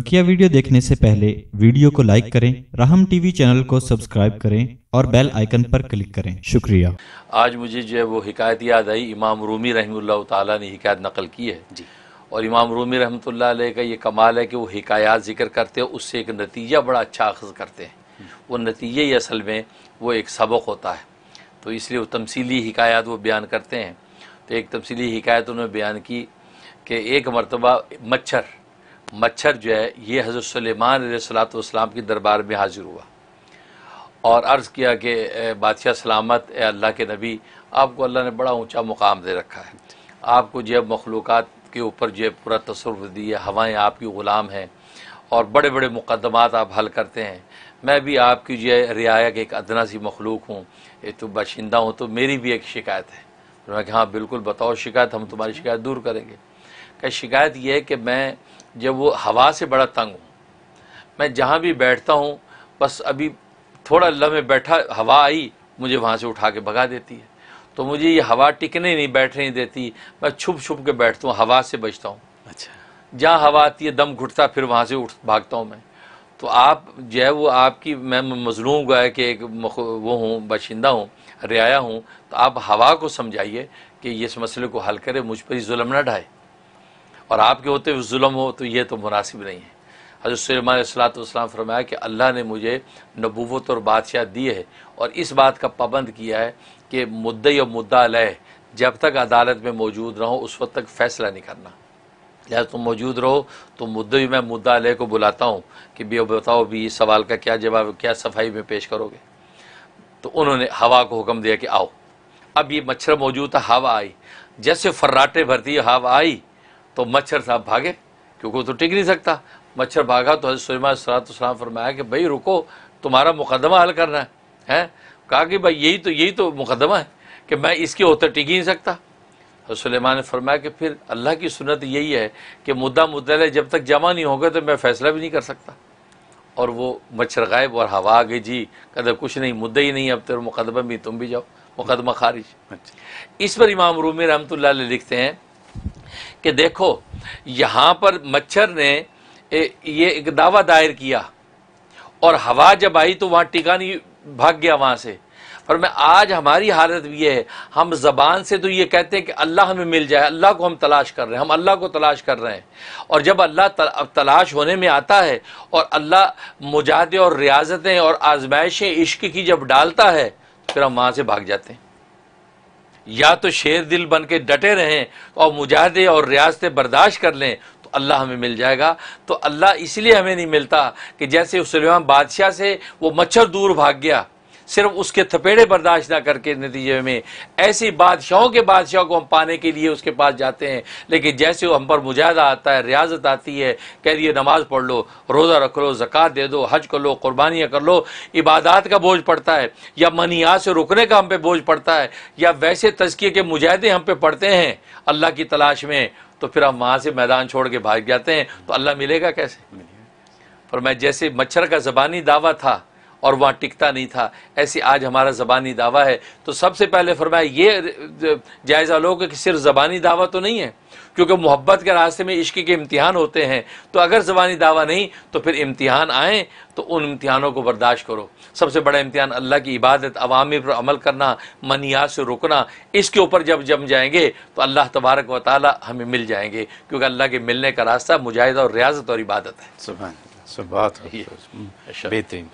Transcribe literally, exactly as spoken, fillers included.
बकिया video देखने से पहले वीडियो को लाइक करें, राहम टीवी चैनल को सब्सक्राइब करें और बेल आइकन पर क्लिक करें। शुक्रिया। आज मुझे जो है वो हिकायत याद आई। इमाम रूमी रहमतुल्लाह ताला ने हिकायत नकल की है जी। और इमाम रूमी रहमतुल्लाह अलैह का ये कमाल है कि वो हिकायात जिक्र करते हैं, उससे एक नतीजा बड़ा अच्छा अखज़ करते हैं। वो नतीजे ही असल में वो एक सबक होता है, तो इसलिए वो तमसीली हिकायात वो बयान करते हैं। तो एक तमसीली हिकायत उन्होंने बयान की कि एक मरतबा मच्छर मच्छर जो है ये हज़रत सुलेमान अलैहिस्सलाम के दरबार में हाजिर हुआ और अर्ज़ किया कि बादशाह सलामत ए अल्लाह के नबी, आपको अल्लाह ने बड़ा ऊंचा मुकाम दे रखा है, आपको जो है मखलूक़ात के ऊपर जो है पूरा तसर्रुफ़ दिया, हवाएं आपकी ग़ुलाम हैं और बड़े बड़े मुकदमात आप हल करते हैं। मैं भी आपकी जो है रियाया के एक अदना सी मखलूक हूँ, एक तो बाशिंदा हूँ, तो मेरी भी एक शिकायत है। तो मैं कहा हाँ बिल्कुल बताओ शिकायत, हम तुम्हारी शिकायत दूर करेंगे। क्या शिकायत यह है कि मैं जब वो हवा से बड़ा तंग हूँ, मैं जहाँ भी बैठता हूँ बस अभी थोड़ा लम्हे बैठा, हवा आई मुझे वहाँ से उठा के भगा देती है। तो मुझे ये हवा टिकने नहीं, बैठने नहीं देती, मैं छुप छुप के बैठता हूँ, हवा से बचता हूँ। अच्छा, जहाँ हवा आती है दम घुटता, फिर वहाँ से उठ भागता हूँ मैं। तो आप जो है वो आपकी मैं मजलूम हुआ है कि एक वो हूँ, बाशिंदा हूँ, रियाया हूँ, तो आप हवा को समझाइए कि इस मसले को हल करे, मुझ पर ही जुल्म ना ढाए और आपके होते हुए जुल्म हो, तो ये तो मुनासिब नहीं है। हज़रत सुलेमान अलैहिस्सलाम फरमाया कि अल्लाह ने मुझे नबूवत और बादशाह दी है और इस बात का पाबंद किया है कि मुद्दई और मुद्दा अलैह जब तक अदालत में मौजूद रहो उस वक्त तक फ़ैसला नहीं करना। या तुम मौजूद रहो तो मुद्दई, मैं मुद्दा अलैह को बुलाता हूँ कि भैया बताओ भी इस सवाल का क्या जवाब, क्या सफाई में पेश करोगे। तो उन्होंने हवा को हुक्म दिया कि आओ। अब ये मच्छर मौजूद था, हवा आई, जैसे फर्राटे भरती हवा आई तो मच्छर साहब भागे, क्योंकि वो तो टिक नहीं सकता। मच्छर भागा तो हज़रत सुलेमान अलैहिस्सलाम फरमाया कि भाई रुको, तुम्हारा मुकदमा हल करना है, है? कहा कि भाई यही तो यही तो मुकदमा है कि मैं इसके होते टिक ही नहीं सकता। हज़रत सुलेमान ने फरमाया कि फिर अल्लाह की सुन्नत यही है कि मुद्दा मुद्दल जब तक जमा नहीं होगा तो मैं फ़ैसला भी नहीं कर सकता। और वो मच्छर गायब और हवा आ गई जी, कदर कुछ नहीं, मुद्दा ही नहीं, अब तेरे मुकदमा भी, तुम भी जाओ, मुकदमा खारिज। इस पर इमाम रूमी रहमतुल्लाह अलैह लिखते हैं कि देखो यहाँ पर मच्छर ने ये एक दावा दायर किया और हवा जब आई तो वहाँ टिका नहीं, भाग गया वहाँ से। पर मैं आज हमारी हालत भी है, हम ज़बान से तो ये कहते हैं कि अल्लाह हमें मिल जाए, अल्लाह को हम तलाश कर रहे हैं, हम अल्लाह को तलाश कर रहे हैं। और जब अल्लाह तलाश होने में आता है और अल्लाह मुजाहदे और रियाजतें और आजमाइशें इश्क की जब डालता है तो फिर हम वहाँ से भाग जाते हैं। या तो शेर दिल बन के डटे रहें और मुजाहदे और रियासतें बर्दाश्त कर लें तो अल्लाह हमें मिल जाएगा। तो अल्लाह इसलिए हमें नहीं मिलता कि जैसे सुलेमान बादशाह से वो मच्छर दूर भाग गया, सिर्फ उसके थपेड़े बर्दाश्त ना करके, नतीजे में ऐसे बादशाहों के बादशाह को हम पाने के लिए उसके पास जाते हैं। लेकिन जैसे हम पर मुजाहदा आता है, रियाजत आती है, कह रही है नमाज पढ़ लो, रोज़ा रख लो, ज़कात दे दो, हज कर लो, कुर्बानियाँ कर लो, इबादात का बोझ पड़ता है, या मनियात से रुकने का हम पे बोझ पड़ता है, या वैसे तज़किए के मुजाहदे हम पे पड़ते हैं अल्लाह की तलाश में, तो फिर हम वहाँ से मैदान छोड़ के भाग जाते हैं। तो अल्लाह मिलेगा कैसे? पर मैं जैसे मच्छर का ज़बानी दावा था और वहाँ टिकता नहीं था, ऐसे आज हमारा ज़बानी दावा है। तो सबसे पहले फरमाया ये जायज़ा लो कि सिर्फ ज़बानी दावा तो नहीं है, क्योंकि मोहब्बत के रास्ते में इश्क़ के इम्तिहान होते हैं। तो अगर ज़बानी दावा नहीं तो फिर इम्तिहान आएँ तो उन इम्तिहानों को बर्दाश्त करो। सबसे बड़ा इम्तिहान अल्लाह की इबादत, अवामिर पर अमल करना, मनियात से रुकना, इसके ऊपर जब जम जाएंगे तो अल्लाह तबारक व तआला हमें मिल जाएंगे, क्योंकि अल्लाह के मिलने का रास्ता मुजाहिदा और रियाजत और इबादत है। सुभान अल्लाह, बेहतरीन।